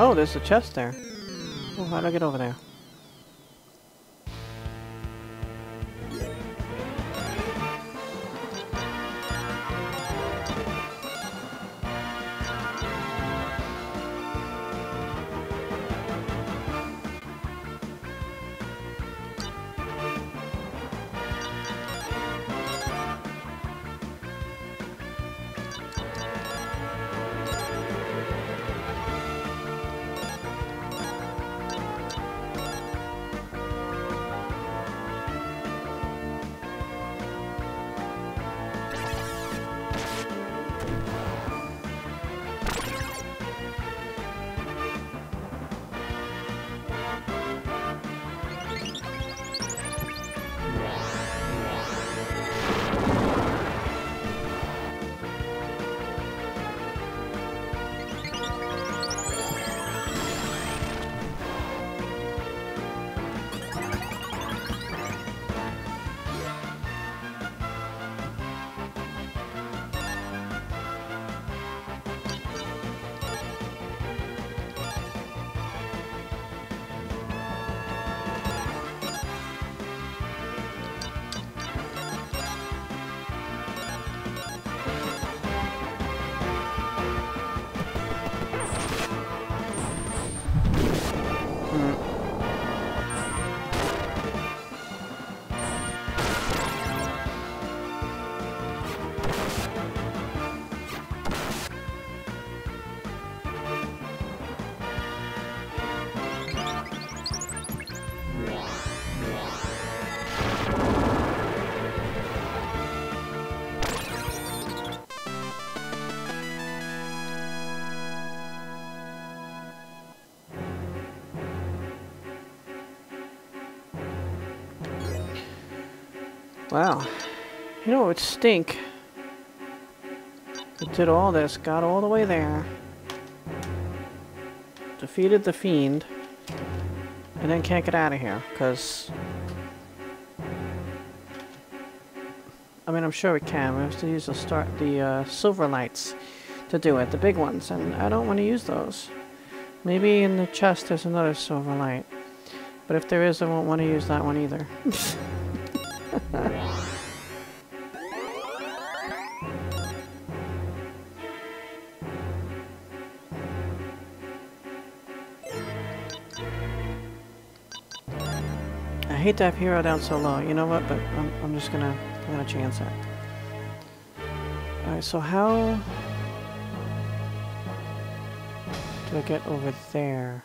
Oh, there's a chest there. Oh, how do I get over there? Wow, you know it would stink. It did all this, got all the way there, defeated the fiend, and then can't get out of here, because... I mean, I'm sure we can. We have to use the silver lights to do it, the big ones, and I don't want to use those. Maybe in the chest there's another silver light, but if there is, I won't want to use that one either. I hate to have Hiro down so low. You know what? But I'm just gonna chance it. All right. So how do I get over there?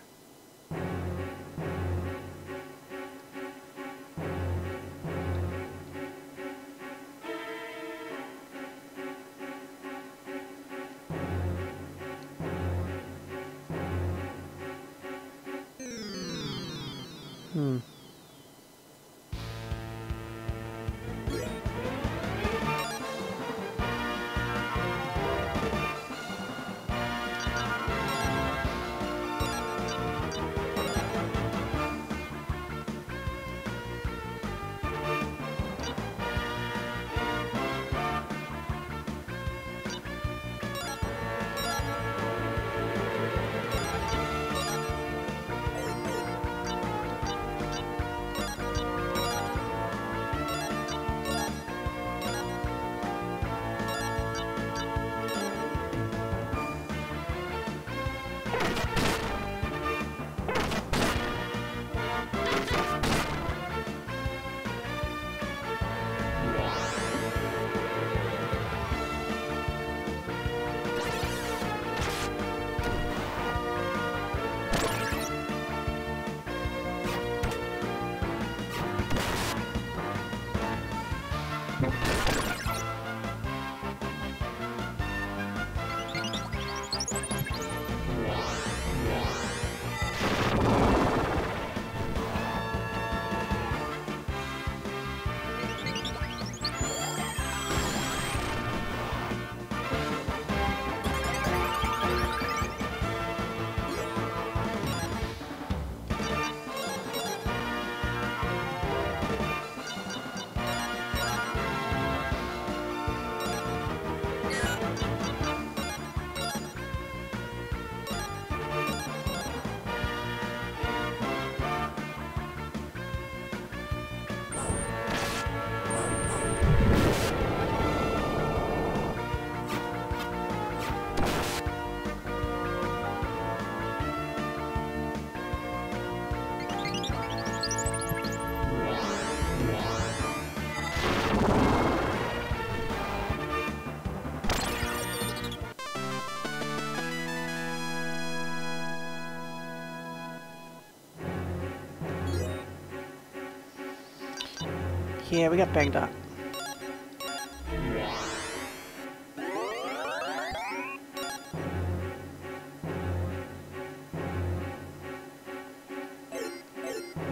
Yeah, we got banged up.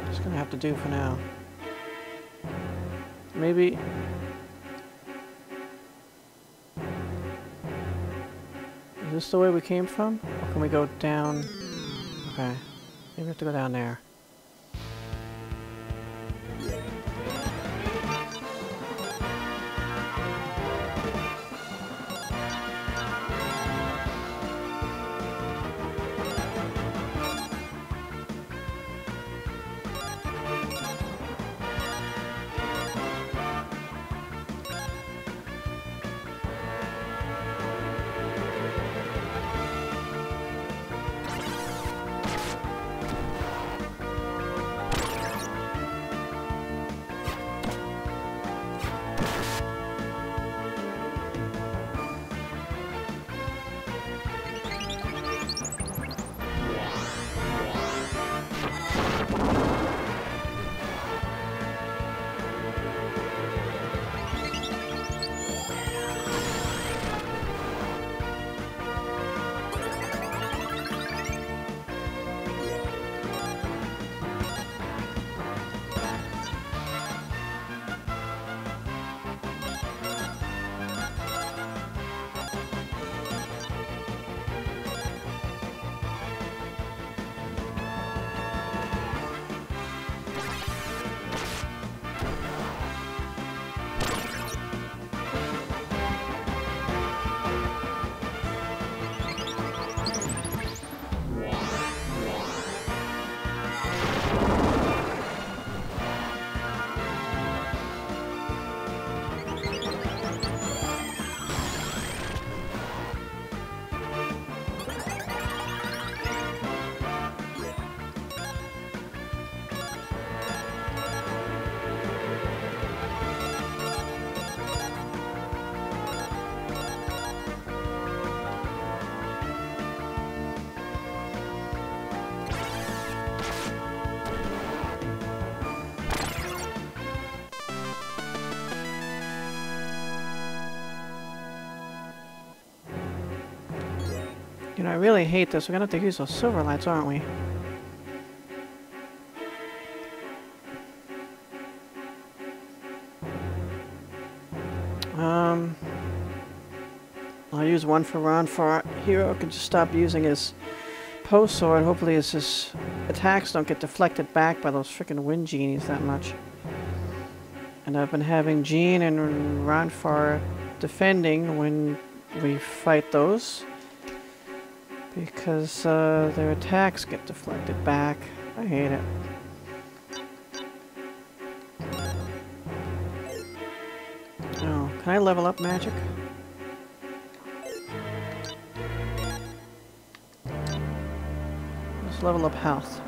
Just gonna have to do for now. Maybe... Is this the way we came from? Or can we go down? Okay. Maybe we have to go down there. You know, I really hate this. We're gonna have to use those silver lights, aren't we? I'll use one for Ronfar. Hiro can just stop using his Poe sword. Hopefully his attacks don't get deflected back by those freaking wind genies that much. And I've been having Jean and Ronfar defending when we fight those. Because their attacks get deflected back. I hate it. Oh, can I level up magic? Let's level up health.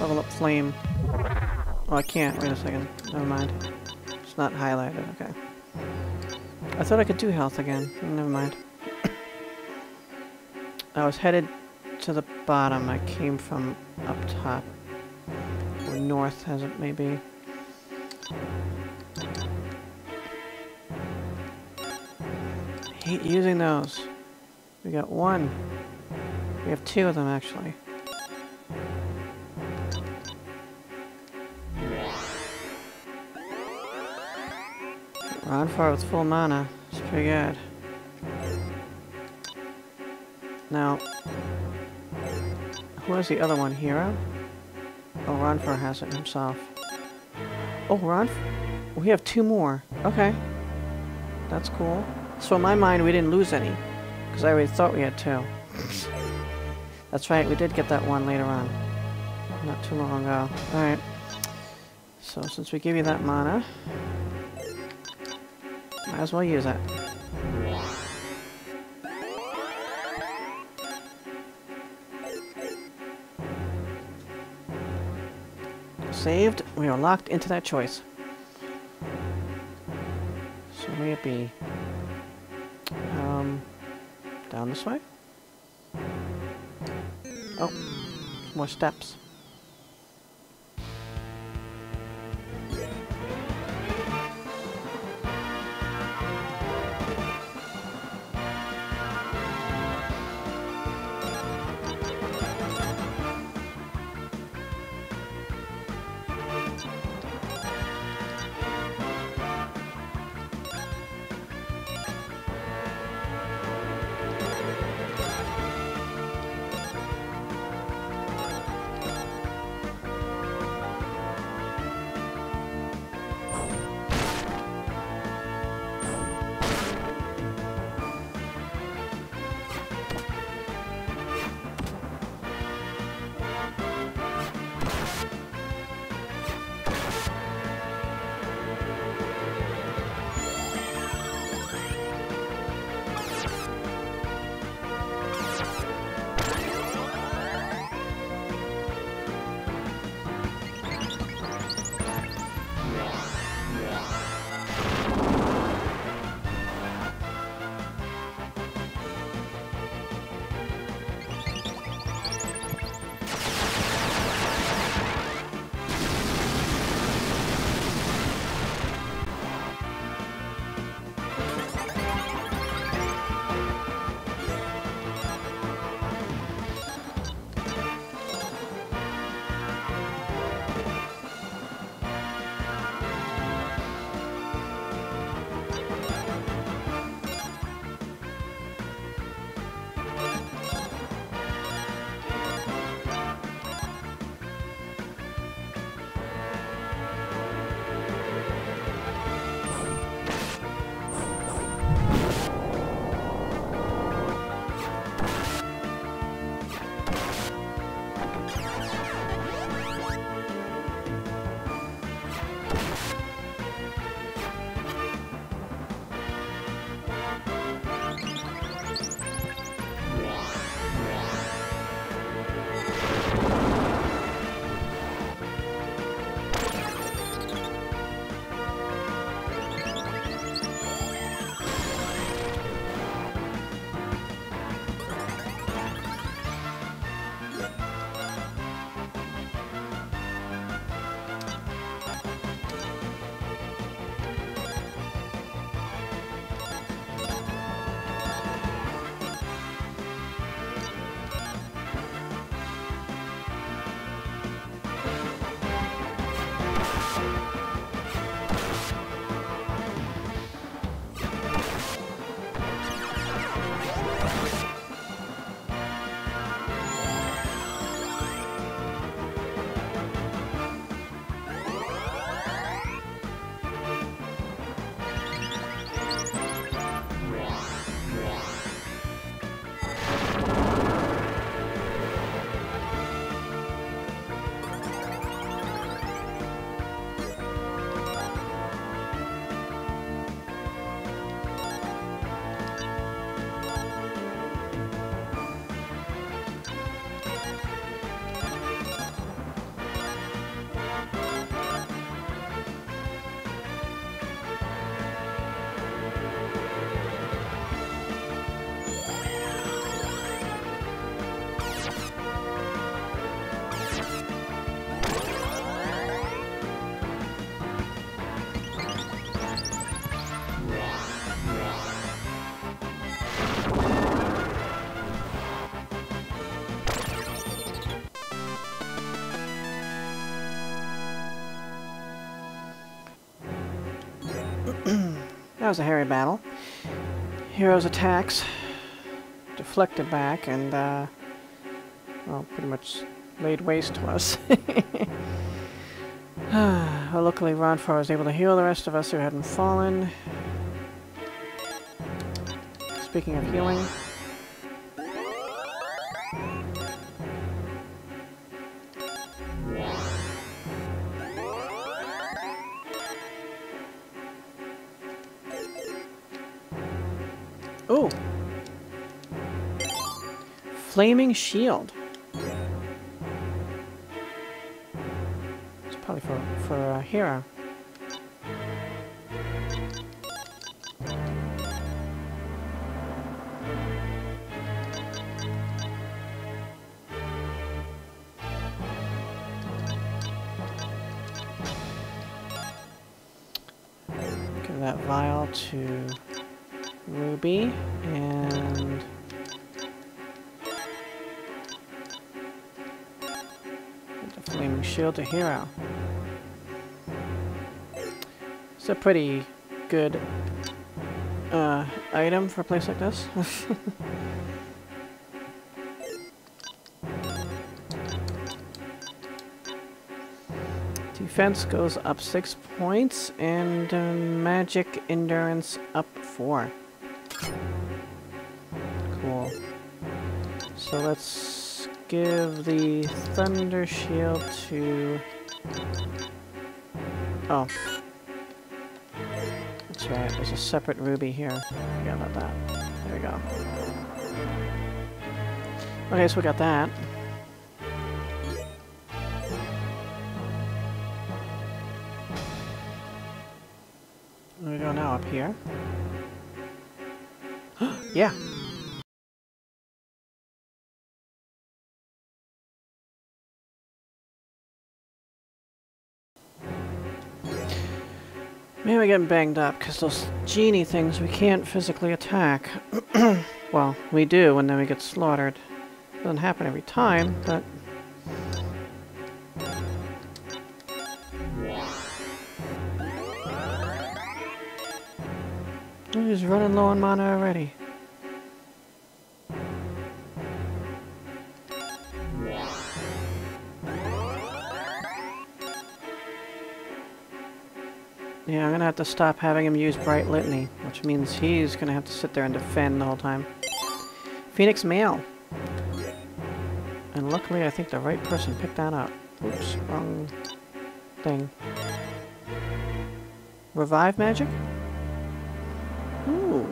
Level up flame. Oh, I can't. Wait a second. Never mind. It's not highlighted. Okay. I thought I could do health again. Never mind. I was headed to the bottom. I came from up top. Or north, as it may be. I hate using those. We got one. We have two of them, actually. Ronfar with full mana. It's pretty good. Now, who has the other one? Hiro? Oh, Ronfar has it himself. Oh, Ronfar? We have two more. Okay. That's cool. So in my mind, we didn't lose any. Because I already thought we had two. That's right, we did get that one later on. Not too long ago. Alright. So since we gave you that mana... Might as well use it. Saved. We are locked into that choice. So may it be. Down this way? Oh, more steps. That was a hairy battle. Hero's attacks deflected back and, well, pretty much laid waste to us. Well, luckily Ronfar was able to heal the rest of us who hadn't fallen. Speaking of healing... Ooh! Flaming Shield. It's probably for Hiro. that vial to Ruby, and the Flaming Shield to Hiro. It's a pretty good item for a place like this. Defense goes up 6 points, and magic endurance up 4. Cool. So let's give the Thunder Shield to... Oh. That's right, there's a separate Ruby here. I forgot about that. There we go. Okay, so we got that. We go now up here. Yeah! Man, we're getting banged up because those genie things we can't physically attack. Well, we do, and then we get slaughtered. Doesn't happen every time, but... He's running low on mana already. Yeah, I'm gonna have to stop having him use Bright Litany, which means he's gonna have to sit there and defend the whole time. Phoenix Mail! And luckily I think the right person picked that up. Oops, wrong thing. Revive Magic? Ooh.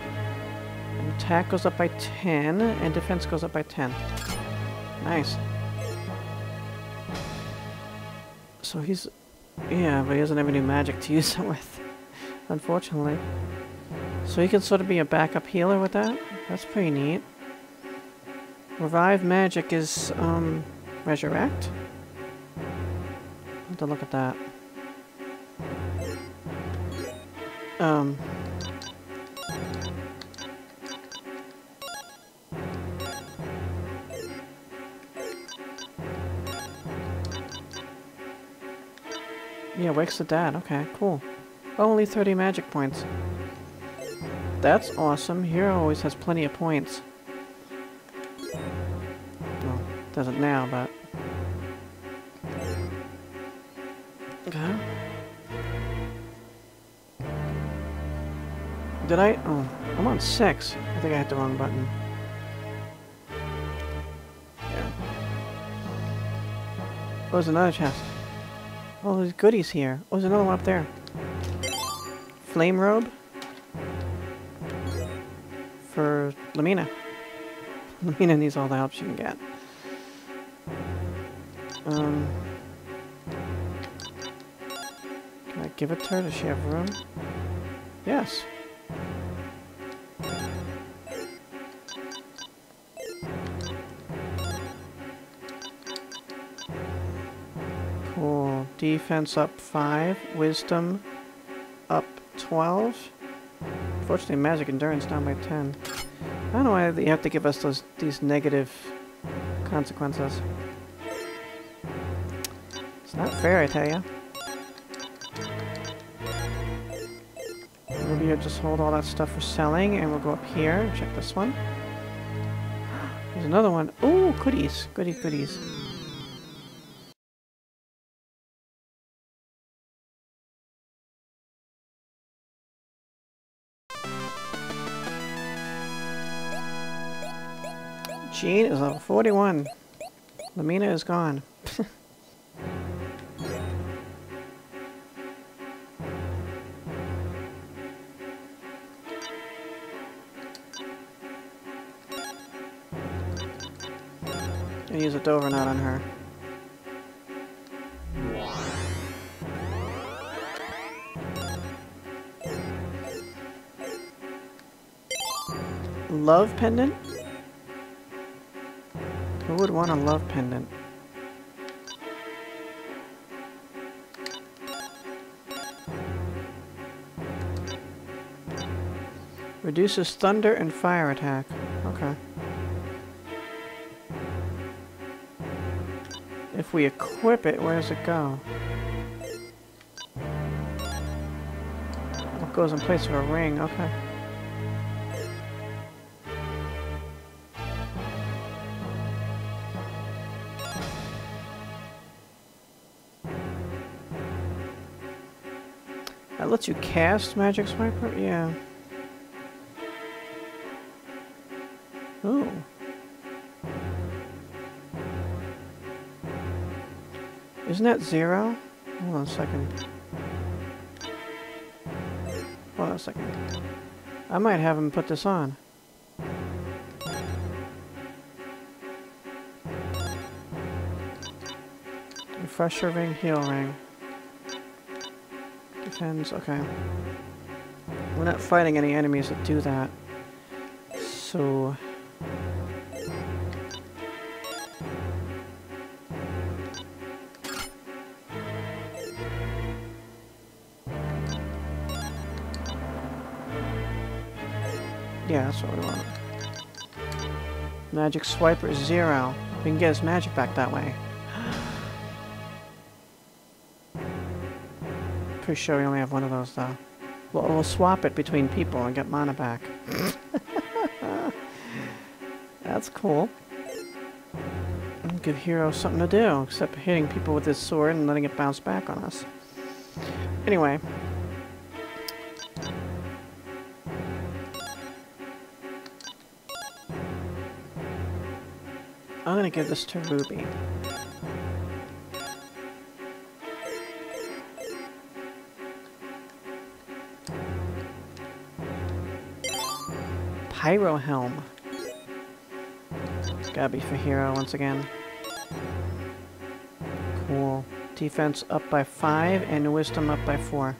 And attack goes up by 10, and defense goes up by 10. Nice. So he's... Yeah, but he doesn't have any magic to use it with, unfortunately. So he can sort of be a backup healer with that? That's pretty neat. Revive Magic is, Resurrect? I'll have to look at that. Yeah, wakes the dad. Okay, cool. Only 30 magic points. That's awesome. Hiro always has plenty of points. Well, doesn't now, but... Okay. Did I? Oh, I'm on 6. I think I hit the wrong button. Yeah. Oh, there's another chest. Oh, there's goodies here. Oh, there's another one up there. Flame robe? For Lemina. Lemina needs all the help she can get. Can I give it to her? Does she have room? Yes. Cool. Defense up 5. Wisdom up 12. Fortunately, magic endurance down by 10. I don't know why you have to give us these negative consequences. It's not fair, I tell you. Ruby, just hold all that stuff for selling, and we'll go up here and check this one. There's another one. Ooh, goodies. Goody, goodies. Jean is level 41. Lemina is gone. Use a Dover knot on her. Love pendant? Who would want a love pendant? Reduces thunder and fire attack. Okay. If we equip it, where does it go? It goes in place of a ring, okay. That lets you cast Magic Swiper? Yeah. Ooh. Isn't that 0? Hold on a second. Hold on a second. I might have him put this on. Refresher ring, heal ring. Defends, okay. We're not fighting any enemies that do that. So... yeah, that's what we want. Magic Swiper is 0. We can get his magic back that way. Pretty sure we only have one of those, though. We'll swap it between people and get mana back. That's cool. Give Hiro something to do, except hitting people with his sword and letting it bounce back on us. Anyway. I'm gonna give this to Ruby. Hiro Helm. It's gotta be for Hiro once again. Cool. Defense up by 5 and wisdom up by 4.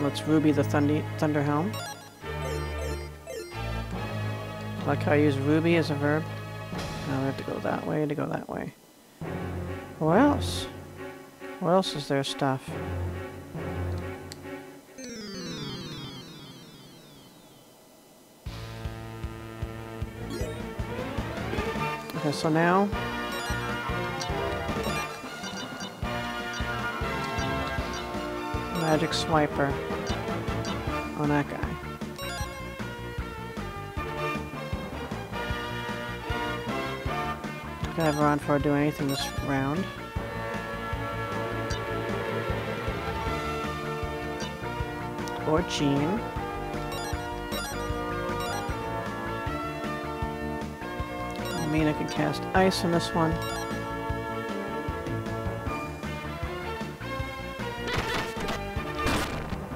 Let's Ruby the Thunder Helm. Like how I use Ruby as a verb. Now we have to go that way to go that way. What else? What else is there stuff? Okay, so now... Magic Swiper on that guy. Gonna have Ronfar do anything this round. Or Jean. Lemina can cast ice on this one.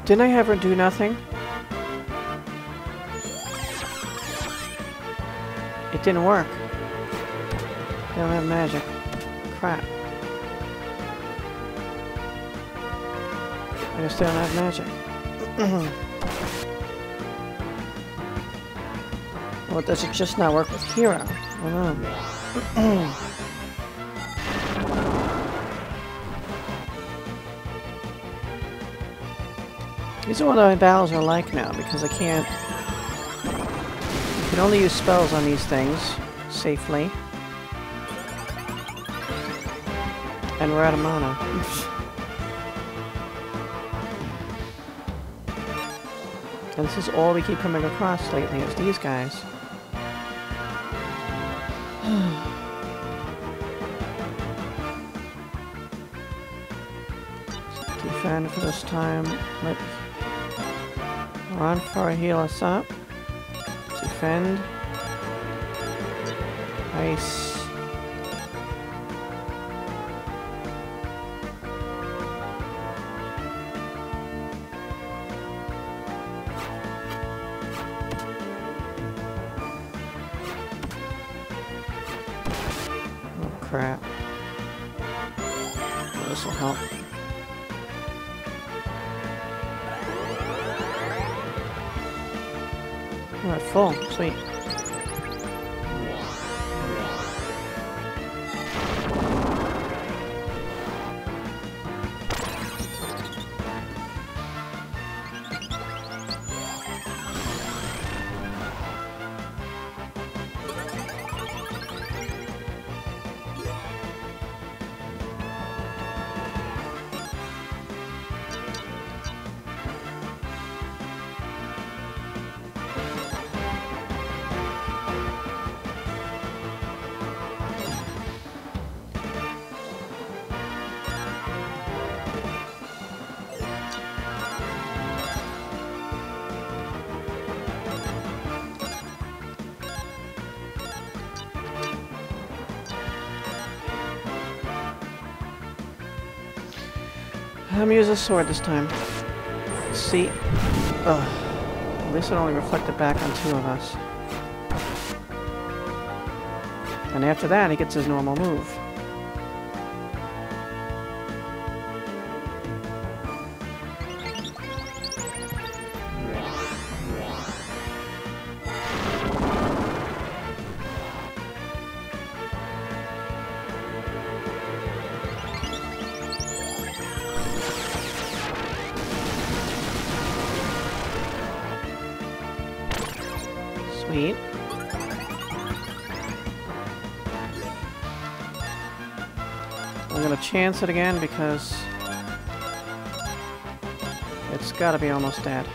Didn't I have her do nothing? It didn't work. I don't have magic. Crap. I just don't have magic. Well, does it just not work with Hiro? Hold on. These are what my battles are like now, because I can't... You can only use spells on these things safely. And we're out of mana. And this is all we keep coming across lately, is these guys. Defend for this time. Let's run for a heal us up. Defend. Ice. Crap. Oh, this will help. We're at full. Sweet. I'm gonna use a sword this time. See? Ugh. At least it only reflected back on two of us. And after that, he gets his normal move. Chance it again because it's got to be almost dead.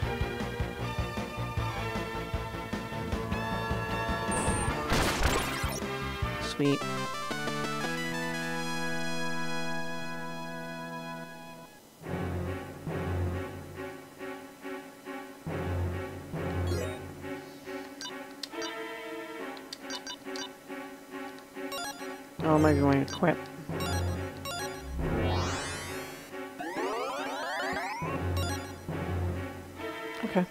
Sweet. Oh, maybe we want to quit. Okay.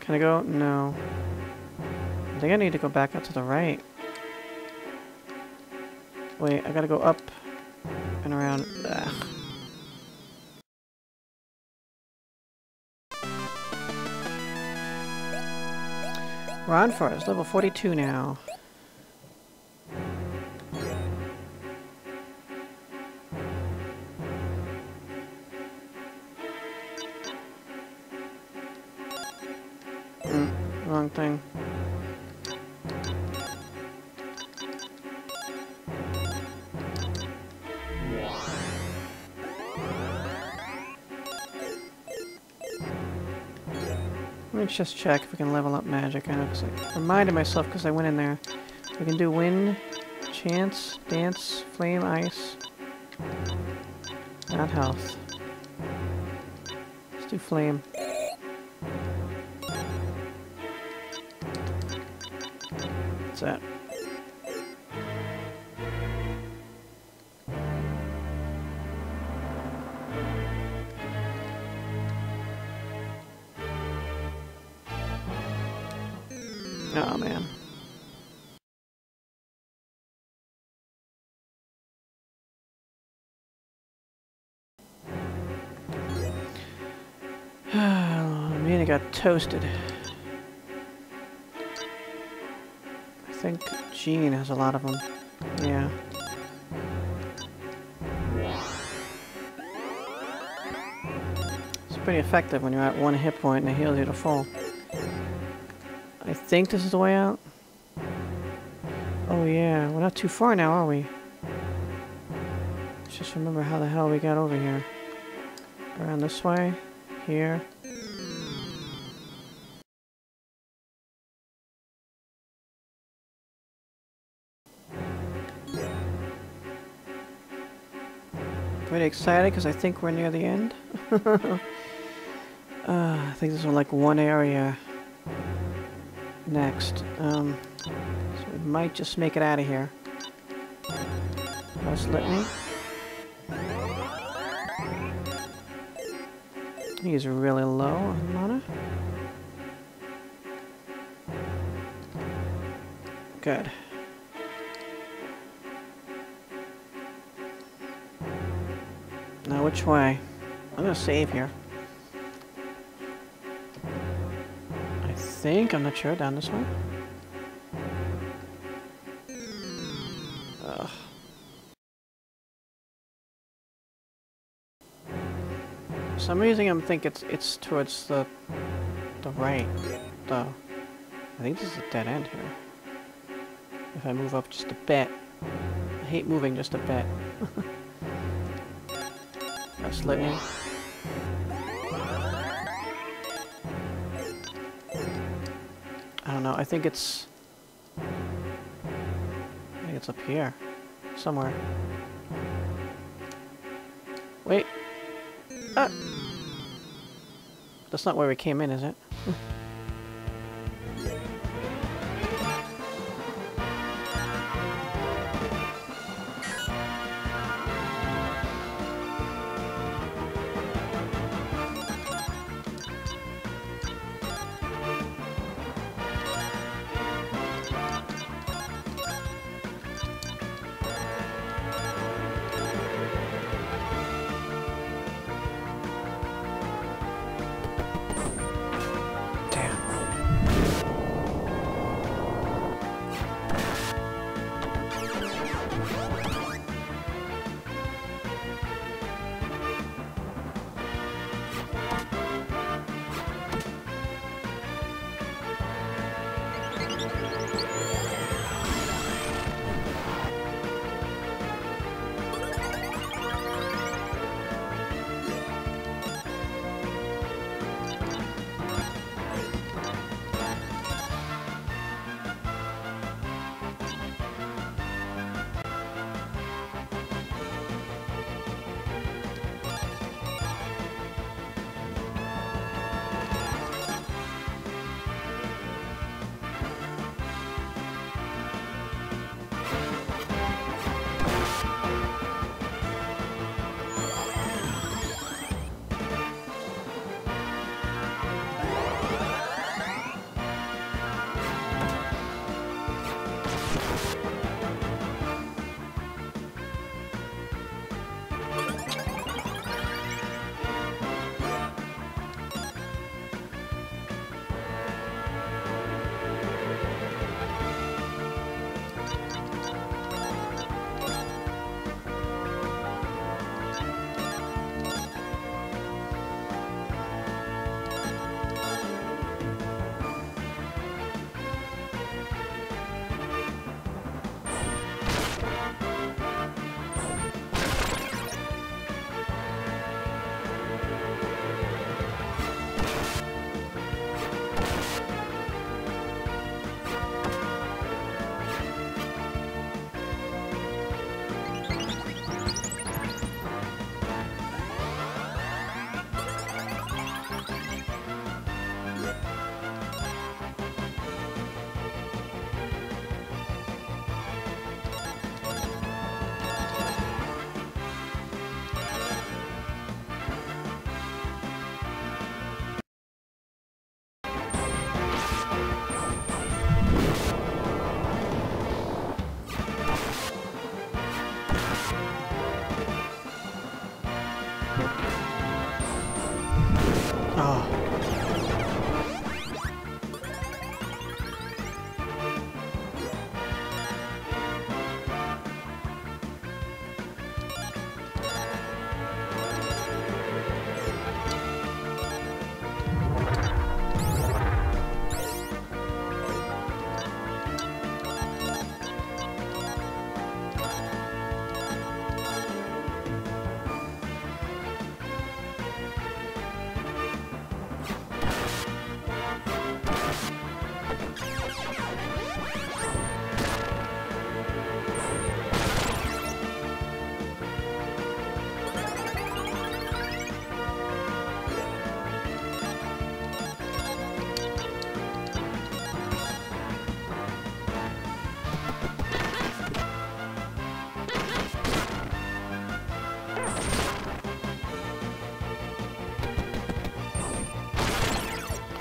Can I go? No. I think I need to go back out to the right. Wait, I gotta go up and around. Ugh. Ronfar is level 42 now. Thing. Let me just check if we can level up magic. I reminded myself because I went in there. We can do wind, chance, dance, flame, ice. Not health. Let's do flame. That. Oh man. Mina got toasted. I think Jean has a lot of them. Yeah. It's pretty effective when you're at one hit point and it heals you to full. I think this is the way out. Oh yeah, we're not too far now, are we? Let's just remember how the hell we got over here. Around this way, here. Pretty excited because I think we're near the end. I think this is like one area next. So we might just make it out of here. Poe Litany. He's really low on mana. Good. Now which way? I'm gonna save here. I think, I'm not sure, down this way? Ugh. For some reason I think it's towards the right, though. I think this is a dead end here. If I move up just a bit. I hate moving just a bit. Let me. I don't know. I think it's up here, somewhere. Wait. Ah. That's not where we came in, is it?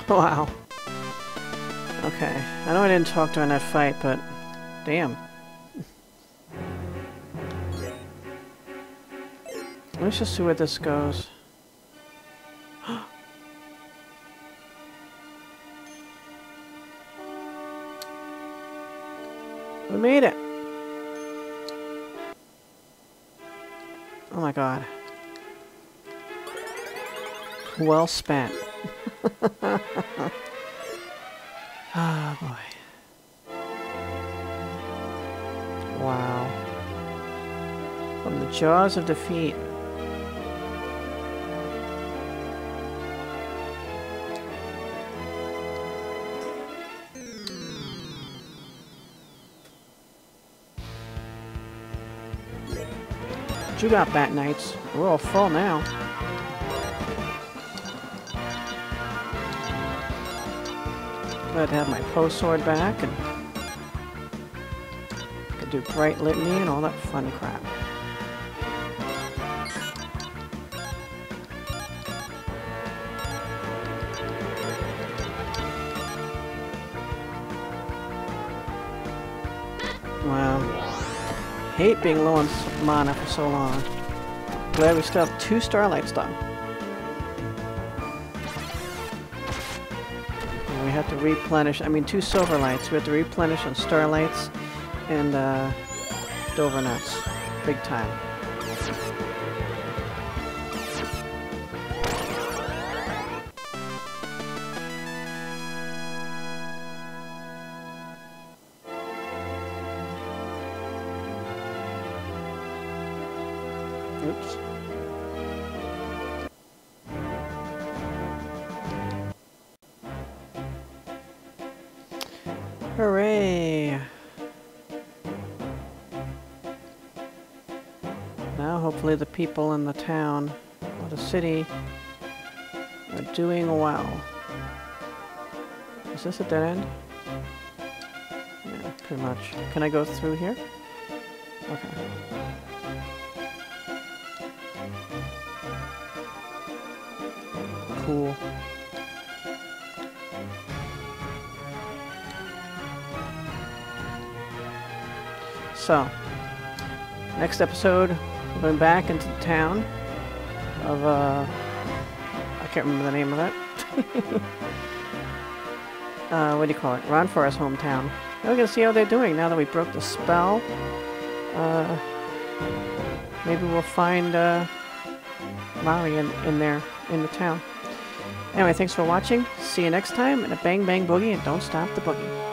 Wow. Okay. I know I didn't talk during that fight, but damn. Let's just see where this goes. We made it! Oh my god. Well spent. Ah, oh boy. Wow. From the Jaws of Defeat. You got Bat Knights. We're all full now. Glad to have my Poe sword back, and I could do Bright Litany and all that fun crap. I hate being low on mana for so long. Glad we still have 2 Starlights done. And we have to replenish, I mean 2 Silver Lights. We have to replenish on Starlights and Dovernuts. Big time. Oops. Hooray! Now hopefully the people in the town or the city are doing well. Is this a dead end? Yeah, pretty much. Can I go through here? Okay. Cool. So, next episode, we're going back into the town of, I can't remember the name of it. What do you call it? Ronfar's hometown. Now we're going to see how they're doing now that we broke the spell. Maybe we'll find, Mari in there, in the town. Anyway, thanks for watching. See you next time, and a bang bang boogie, and don't stop the boogie.